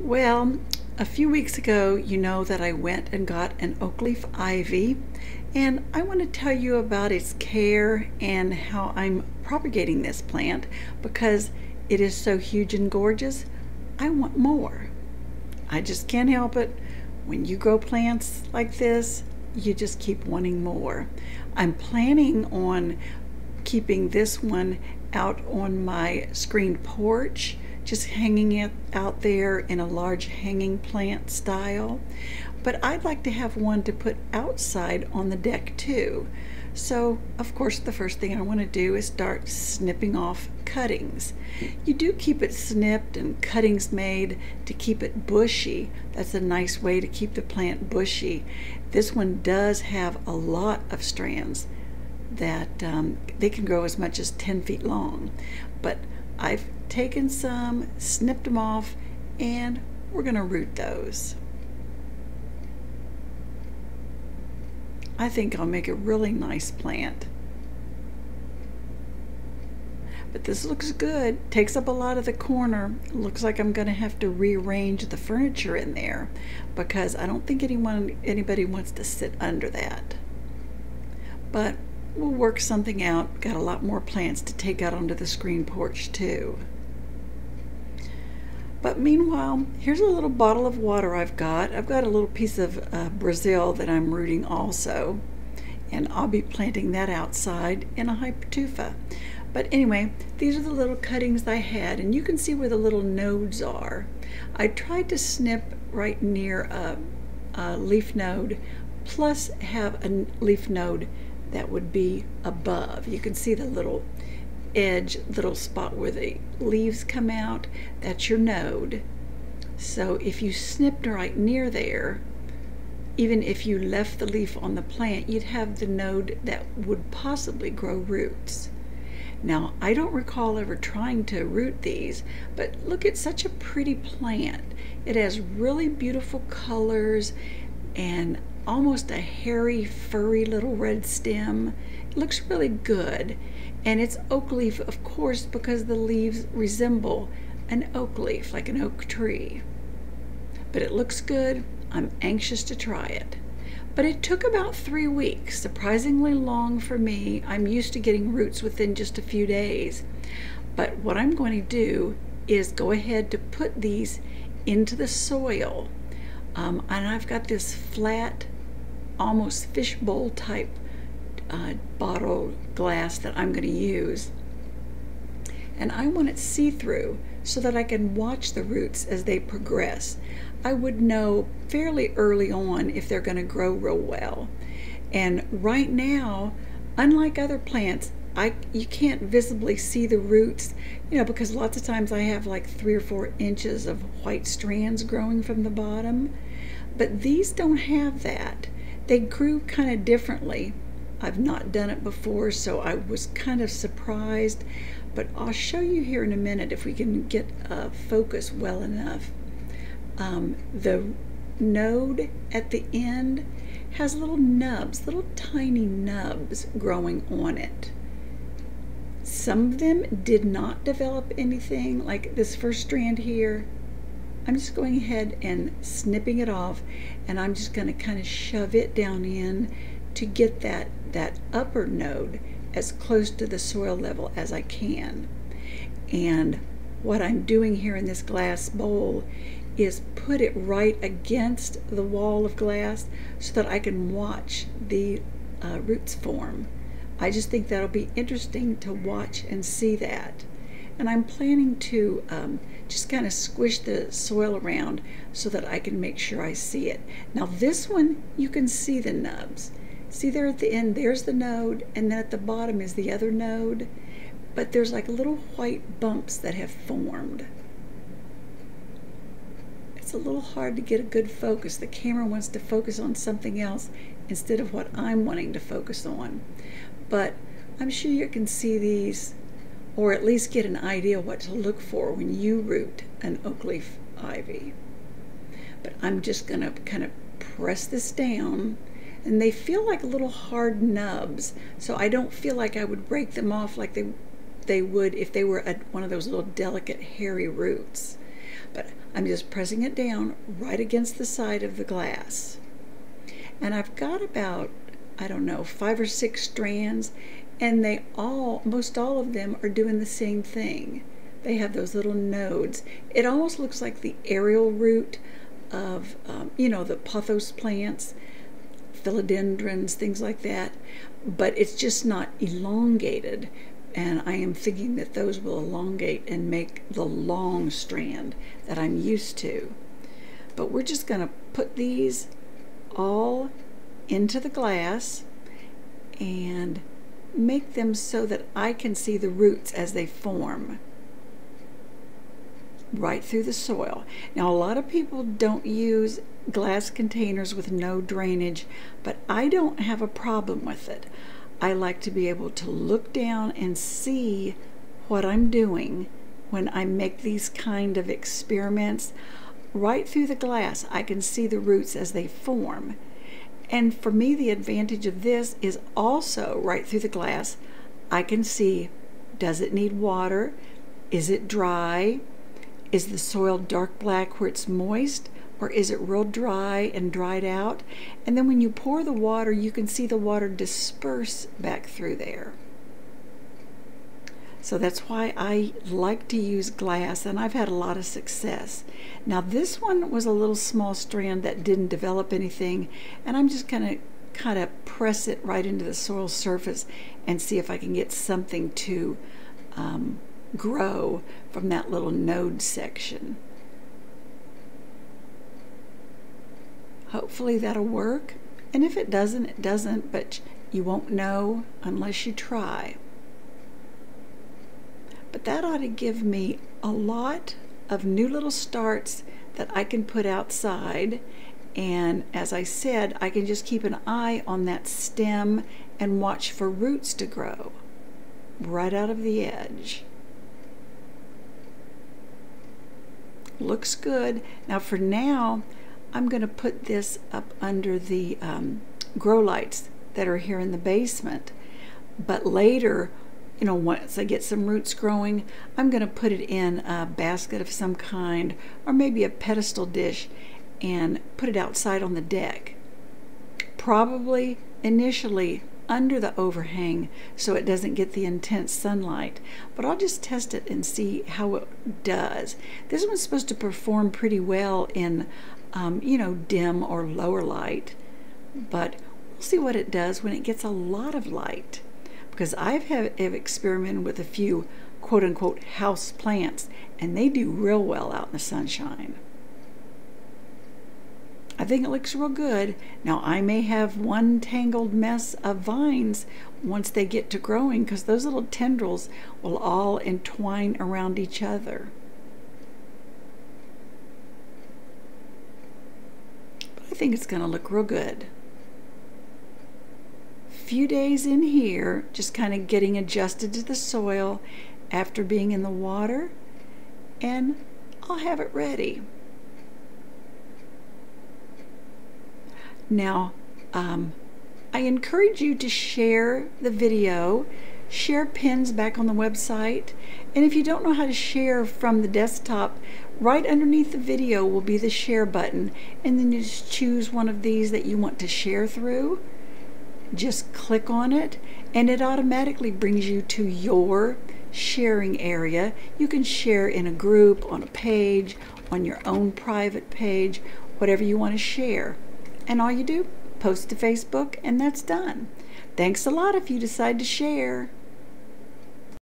Well, a few weeks ago, you know that I went and got an oak leaf ivy, and I want to tell you about its care and how I'm propagating this plant because it is so huge and gorgeous. I want more. I just can't help it. When you grow plants like this, you just keep wanting more. I'm planning on keeping this one out on my screened porch, just hanging it out there in a large hanging plant style. But I'd like to have one to put outside on the deck too. So of course the first thing I want to do is start snipping off cuttings. You do keep it snipped and cuttings made to keep it bushy. That's a nice way to keep the plant bushy. This one does have a lot of strands that they can grow as much as 10 feet long. But I've taken some, snipped them off, and we're going to root those. I think I'll make a really nice plant. But this looks good. Takes up a lot of the corner. Looks like I'm going to have to rearrange the furniture in there because I don't think anybody wants to sit under that. But we'll work something out. Got a lot more plants to take out onto the screen porch too. But meanwhile, here's a little bottle of water I've got. I've got a little piece of Brazil that I'm rooting also, and I'll be planting that outside in a hypertufa. But anyway, these are the little cuttings I had, and you can see where the little nodes are. I tried to snip right near a leaf node, plus have a leaf node that would be above. You can see the little edge, little spot where the leaves come out. That's your node. So if you snipped right near there, even if you left the leaf on the plant, you'd have the node that would possibly grow roots. Now, I don't recall ever trying to root these, but look at such a pretty plant. It has really beautiful colors and almost a hairy, furry little red stem. It looks really good. And it's oak leaf, of course, because the leaves resemble an oak leaf, like an oak tree. But it looks good. I'm anxious to try it. But it took about 3 weeks, surprisingly long for me. I'm used to getting roots within just a few days. But what I'm going to do is go ahead to put these into the soil. And I've got this flat, almost fishbowl type bottle glass that I'm going to use. And I want it see-through so that I can watch the roots as they progress. I would know fairly early on if they're going to grow real well. And right now, unlike other plants, you can't visibly see the roots, you know, because lots of times I have like 3 or 4 inches of white strands growing from the bottom. But these don't have that. They grew kind of differently. I've not done it before, so I was kind of surprised. But I'll show you here in a minute if we can get a focus well enough. The node at the end has little nubs, little tiny nubs growing on it. Some of them did not develop anything, like this first strand here. I'm just going ahead and snipping it off, and I'm just going to kind of shove it down in to get that upper node as close to the soil level as I can. And what I'm doing here in this glass bowl is put it right against the wall of glass so that I can watch the roots form. I just think that'll be interesting to watch and see that. And I'm planning to just kind of squish the soil around so that I can make sure I see it. Now this one, you can see the nubs. See there at the end, there's the node, and then at the bottom is the other node. But there's like little white bumps that have formed. It's a little hard to get a good focus. The camera wants to focus on something else instead of what I'm wanting to focus on. But I'm sure you can see these, or at least get an idea what to look for when you root an oak leaf ivy. But I'm just going to kind of press this down, and they feel like little hard nubs, so I don't feel like I would break them off like they would if they were one of those little delicate hairy roots. but I'm just pressing it down right against the side of the glass. And I've got about, I don't know, 5 or 6 strands, and they all, most all of them are doing the same thing. They have those little nodes. It almost looks like the aerial root of, you know, the pothos plants, philodendrons, things like that, but it's just not elongated. And I am thinking that those will elongate and make the long strand that I'm used to. But we're just gonna put these all into the glass and make them so that I can see the roots as they form right through the soil. Now, a lot of people don't use glass containers with no drainage, but I don't have a problem with it. I like to be able to look down and see what I'm doing when I make these kind of experiments. Right through the glass, I can see the roots as they form. And for me, the advantage of this is also right through the glass, I can see, does it need water? Is it dry? Is the soil dark black where it's moist? Or is it real dry and dried out? And then when you pour the water, you can see the water disperse back through there. So that's why I like to use glass, and I've had a lot of success. Now this one was a little small strand that didn't develop anything, and I'm just gonna kind of press it right into the soil surface and see if I can get something to grow from that little node section. Hopefully that'll work, and if it doesn't, it doesn't, but you won't know unless you try. But that ought to give me a lot of new little starts that I can put outside. And as I said, I can just keep an eye on that stem and watch for roots to grow right out of the edge. Looks good. Now for now, I'm going to put this up under the grow lights that are here in the basement. But later, you know, once I get some roots growing, I'm going to put it in a basket of some kind, or maybe a pedestal dish, and put it outside on the deck. Probably initially under the overhang so it doesn't get the intense sunlight, but I'll just test it and see how it does. This one's supposed to perform pretty well in, you know, dim or lower light, but we'll see what it does when it gets a lot of light. Because I've experimented with a few quote-unquote house plants, and they do real well out in the sunshine. I think it looks real good. Now I may have one tangled mess of vines once they get to growing, because those little tendrils will all entwine around each other. But I think it's going to look real good. Few days in here, just kind of getting adjusted to the soil after being in the water, and I'll have it ready. Now, I encourage you to share the video, share pins back on the website, and if you don't know how to share from the desktop, right underneath the video will be the share button, and then you just choose one of these that you want to share through. Just click on it and it automatically brings you to your sharing area. You can share in a group, on a page, on your own private page, whatever you want to share. And all you do, post to Facebook, and that's done. Thanks a lot if you decide to share.